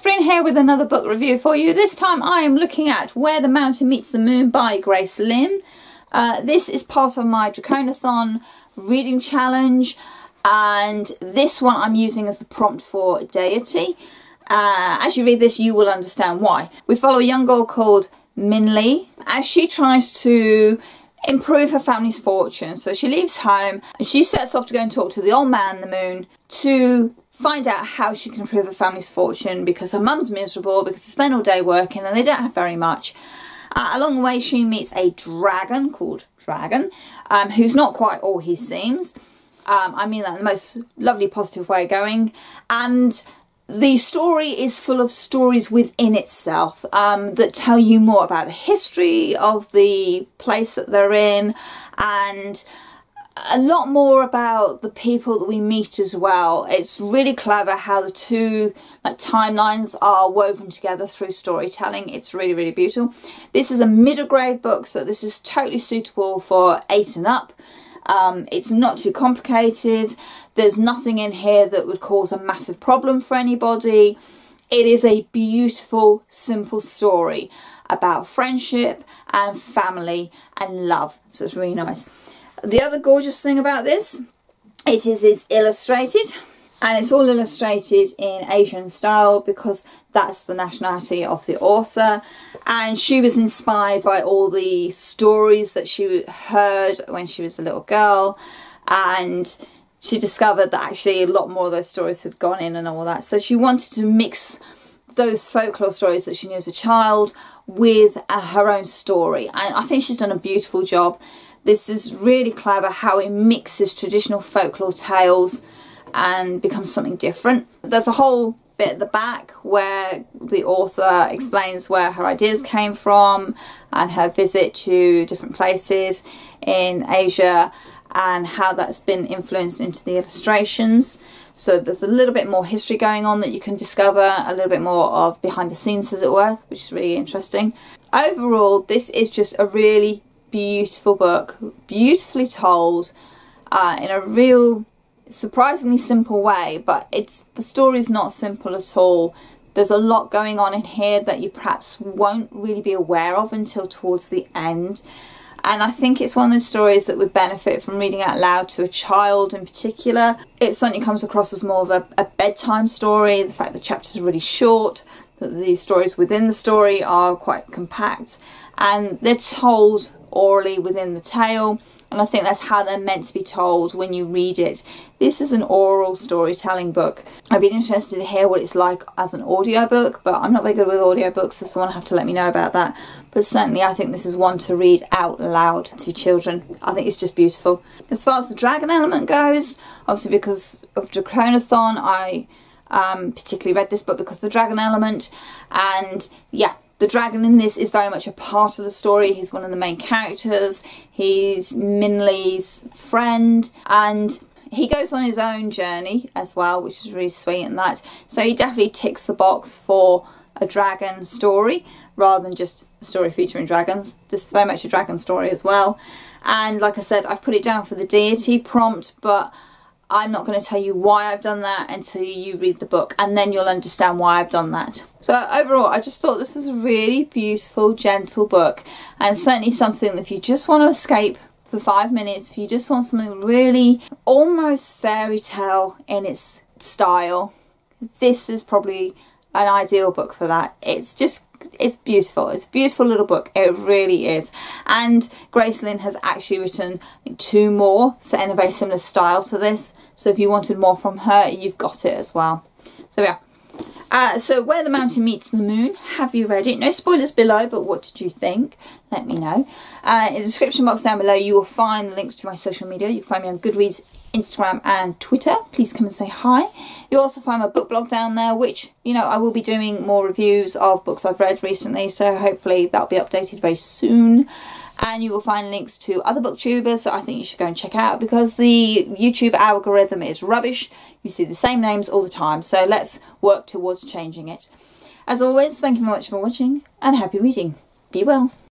Grace Lin here with another book review for you. This time I am looking at Where the Mountain Meets the Moon by Grace Lin. This is part of my Draconathon reading challenge, and this one I'm using as the prompt for deity. As you read this you will understand why. We follow a young girl called Minli as she tries to improve her family's fortune. So she leaves home and she sets off to go and talk to the old man, the moon, to find out how she can improve her family's fortune, because her mum's miserable because they spend all day working and they don't have very much. Along the way she meets a dragon called Dragon, who's not quite all he seems. I mean that in the most lovely positive way going. And the story is full of stories within itself that tell you more about the history of the place that they're in, and a lot more about the people that we meet as well. It's really clever how the two timelines are woven together through storytelling. It's really, really beautiful. This is a middle grade book, so this is totally suitable for 8 and up. It's not too complicated. There's nothing in here that would cause a massive problem for anybody. It is a beautiful, simple story about friendship and family and love. So it's really nice. The other gorgeous thing about this, it is illustrated, and it's all illustrated in Asian style because that's the nationality of the author, and she was inspired by all the stories that she heard when she was a little girl, and she discovered that actually a lot more of those stories had gone in and all that. So she wanted to mix those folklore stories that she knew as a child with her own story, and I think she's done a beautiful job. This is really clever how it mixes traditional folklore tales and becomes something different. There's a whole bit at the back where the author explains where her ideas came from and her visit to different places in Asia and how that's been influenced into the illustrations. So there's a little bit more history going on that you can discover, a little bit more of behind the scenes as it were, which is really interesting. Overall, this is just a really beautiful book, beautifully told in a real surprisingly simple way, but the story's not simple at all. There's a lot going on in here that you perhaps won't really be aware of until towards the end, and I think it's one of those stories that would benefit from reading out loud to a child in particular. It certainly comes across as more of a bedtime story. The fact that the chapters are really short, that the stories within the story are quite compact, and they're told orally within the tale, and I think that's how they're meant to be told when you read it. This is an oral storytelling book. I'd be interested to hear what it's like as an audiobook, but I'm not very good with audiobooks, so someone will have to let me know about that. But certainly I think this is one to read out loud to children. I think it's just beautiful. As far as the dragon element goes, obviously because of Draconathon I particularly read this book because of the dragon element, and yeah, the dragon in this is very much a part of the story. He's one of the main characters, he's Minli's friend, and he goes on his own journey as well, which is really sweet and that. So he definitely ticks the box for a dragon story rather than just a story featuring dragons. This is very much a dragon story as well. And like I said, I've put it down for the deity prompt, but I'm not going to tell you why I've done that until you read the book, and then you'll understand why I've done that. So overall, I just thought this was a really beautiful, gentle book, and certainly something that if you just want to escape for 5 minutes, if you just want something really almost fairy tale in its style, this is probably an ideal book for that. It's beautiful. It's a beautiful little book. It really is. And Grace Lin has actually written 2 more set in a very similar style to this. So if you wanted more from her, you've got it as well. So yeah. So Where the Mountain Meets the Moon. Have you read it? No spoilers below, but what did you think? Let me know. In the description box down below you will find the links to my social media. You can find me on Goodreads, Instagram and Twitter. Please come and say hi. You'll also find my book blog down there, which, you know, I will be doing more reviews of books I've read recently, so hopefully that'll be updated very soon. And you will find links to other booktubers that I think you should go and check out, because the YouTube algorithm is rubbish. You see the same names all the time, so let's work towards changing it. As always, thank you very much for watching and happy reading. Be well.